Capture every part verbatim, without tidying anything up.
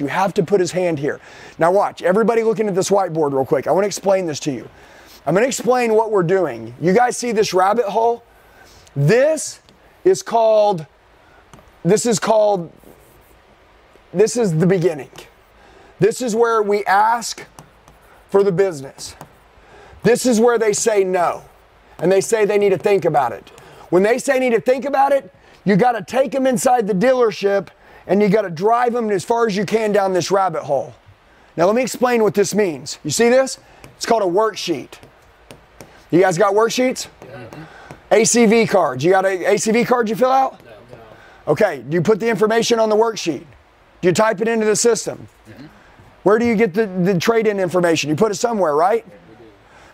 You have to put his hand here. Now watch, everybody looking at this whiteboard real quick. I want to explain this to you. I'm going to explain what we're doing. You guys see this rabbit hole? This is called, this is called, this is the beginning. This is where we ask for the business. This is where they say no. And they say they need to think about it. When they say need to think about it, you got to take them inside the dealership and you got to drive them as far as you can down this rabbit hole. Now let me explain what this means. You see this? It's called a worksheet. You guys got worksheets? Yeah. A C V cards. You got an A C V card you fill out? No. Okay, do you put the information on the worksheet? Do you type it into the system? Mm-hmm. Where do you get the, the trade-in information? You put it somewhere, right?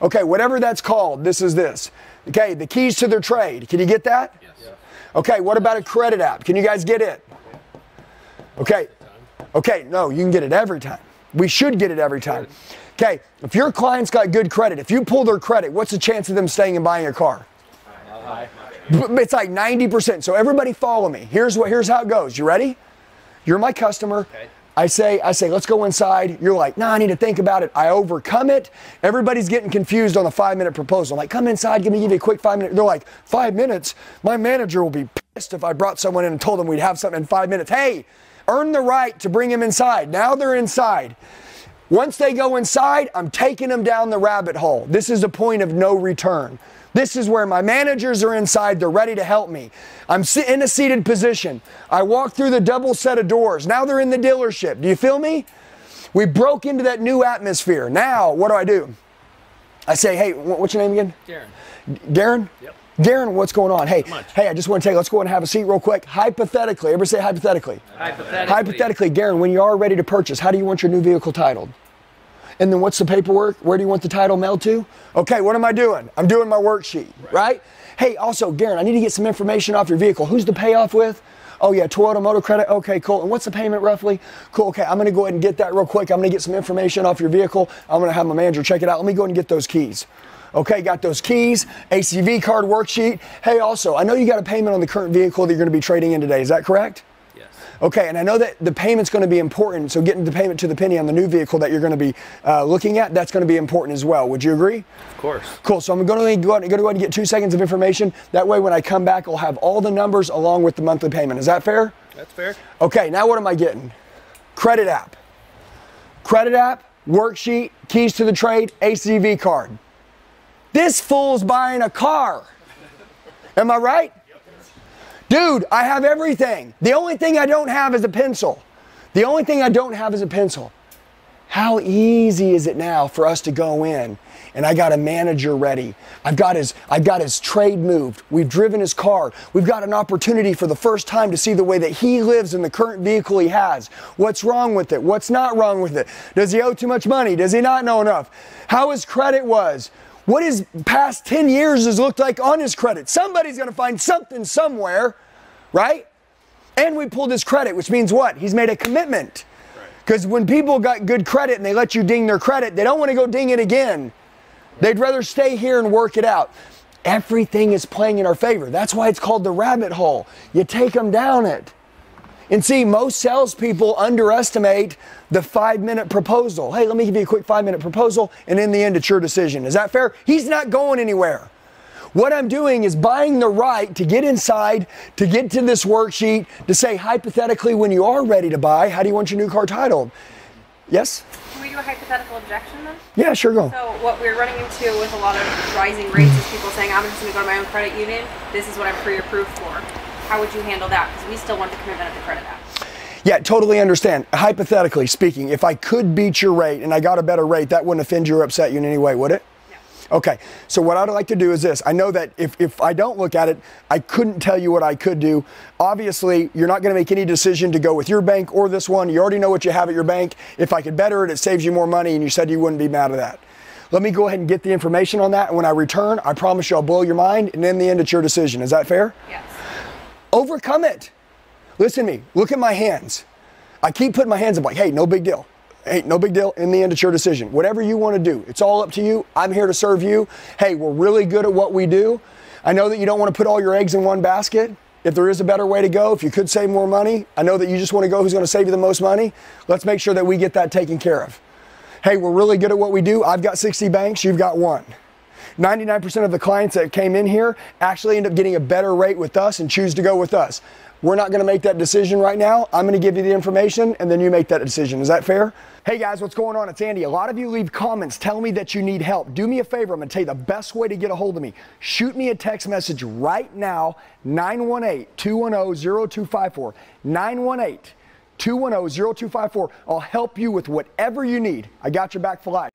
Okay, whatever that's called, this is this. Okay, the keys to their trade. Can you get that? Yes. Yeah. Okay, what about a credit app? Can you guys get it? Okay. Okay, no, you can get it every time. We should get it every time. Okay, if your client's got good credit, if you pull their credit, what's the chance of them staying and buying a car? High. It's like ninety percent. So everybody follow me. Here's what, here's how it goes. You ready? You're my customer. Okay. I say, I say, let's go inside. You're like, no, nah, I need to think about it. I overcome it. Everybody's getting confused on the five minute proposal. I'm like, come inside, give me, give you a quick five minute. They're like, five minutes? My manager will be pissed if I brought someone in and told them we'd have something in five minutes. Hey, earn the right to bring them inside. Now they're inside. Once they go inside, I'm taking them down the rabbit hole. This is the point of no return. This is where my managers are inside. They're ready to help me. I'm in a seated position. I walk through the double set of doors. Now they're in the dealership. Do you feel me? We broke into that new atmosphere. Now, what do I do? I say, hey, what's your name again? Darren. Darren? Yep. Darren, what's going on? Hey, hey, I just want to tell you, let's go and have a seat real quick. Hypothetically, everybody say hypothetically. Hypothetically. Hypothetically, Darren, when you are ready to purchase, how do you want your new vehicle titled? And then what's the paperwork? Where do you want the title mailed to? Okay, what am I doing? I'm doing my worksheet, right? right? Hey, also, Darren, I need to get some information off your vehicle. Who's the payoff with? Oh yeah, Toyota Motor Credit. Okay, cool. And what's the payment roughly? Cool, okay, I'm gonna go ahead and get that real quick. I'm gonna get some information off your vehicle. I'm gonna have my manager check it out. Let me go ahead and get those keys. Okay, got those keys, A C V card worksheet. Hey, also, I know you got a payment on the current vehicle that you're gonna be trading in today. Is that correct? Okay, and I know that the payment's going to be important, so getting the payment to the penny on the new vehicle that you're going to be uh, looking at, that's going to be important as well. Would you agree? Of course. Cool, so I'm going to go ahead and, go ahead and get two seconds of information. That way when I come back, I'll have all the numbers along with the monthly payment. Is that fair? That's fair. Okay, now what am I getting? Credit app. Credit app, worksheet, keys to the trade, A C V card. This fool's buying a car. Am I right? Dude, I have everything. The only thing I don't have is a pencil. The only thing I don't have is a pencil. How easy is it now for us to go in and I got a manager ready. I've got his, I've got his trade moved. We've driven his car. We've got an opportunity for the first time to see the way that he lives in the current vehicle he has. What's wrong with it? What's not wrong with it? Does he owe too much money? Does he not know enough? How his credit was? What his past ten years has looked like on his credit. Somebody's going to find something somewhere, right? And we pulled his credit, which means what? He's made a commitment. Because when people got good credit and they let you ding their credit, they don't want to go ding it again. They'd rather stay here and work it out. Everything is playing in our favor. That's why it's called the rabbit hole. You take them down it. And see, most salespeople underestimate the five-minute proposal. Hey, let me give you a quick five-minute proposal, and in the end, it's your decision. Is that fair? He's not going anywhere. What I'm doing is buying the right to get inside, to get to this worksheet, to say, hypothetically, when you are ready to buy, how do you want your new car titled? Yes? Can we do a hypothetical objection then? Yeah, sure, go. So what we're running into with a lot of rising rates is people saying, I'm just going to go to my own credit union. This is what I'm pre-approved for. How would you handle that? Because we still want the commitment of the credit app. Yeah, totally understand. Hypothetically speaking, if I could beat your rate and I got a better rate, that wouldn't offend you or upset you in any way, would it? No. Okay, so what I'd like to do is this. I know that if, if I don't look at it, I couldn't tell you what I could do. Obviously, you're not going to make any decision to go with your bank or this one. You already know what you have at your bank. If I could better it, it saves you more money, and you said you wouldn't be mad at that. Let me go ahead and get the information on that, and when I return, I promise you I'll blow your mind, and in the end, it's your decision. Is that fair? Yes. Overcome it. Listen to me. Look at my hands. I keep putting my hands up like, hey, no big deal. Hey, no big deal. In the end, it's your decision. Whatever you want to do, it's all up to you. I'm here to serve you. Hey, we're really good at what we do. I know that you don't want to put all your eggs in one basket. If there is a better way to go, if you could save more money, I know that you just want to go who's going to save you the most money. Let's make sure that we get that taken care of. Hey, we're really good at what we do. I've got sixty banks, you've got one. ninety-nine percent of the clients that came in here actually end up getting a better rate with us and choose to go with us. We're not going to make that decision right now. I'm going to give you the information and then you make that decision. Is that fair? Hey guys, what's going on? It's Andy. A lot of you leave comments telling me that you need help. Do me a favor. I'm going to tell you the best way to get a hold of me. Shoot me a text message right now, nine one eight, two one zero, zero two five four. nine one eight, two one zero, zero two five four. I'll help you with whatever you need. I got your back for life.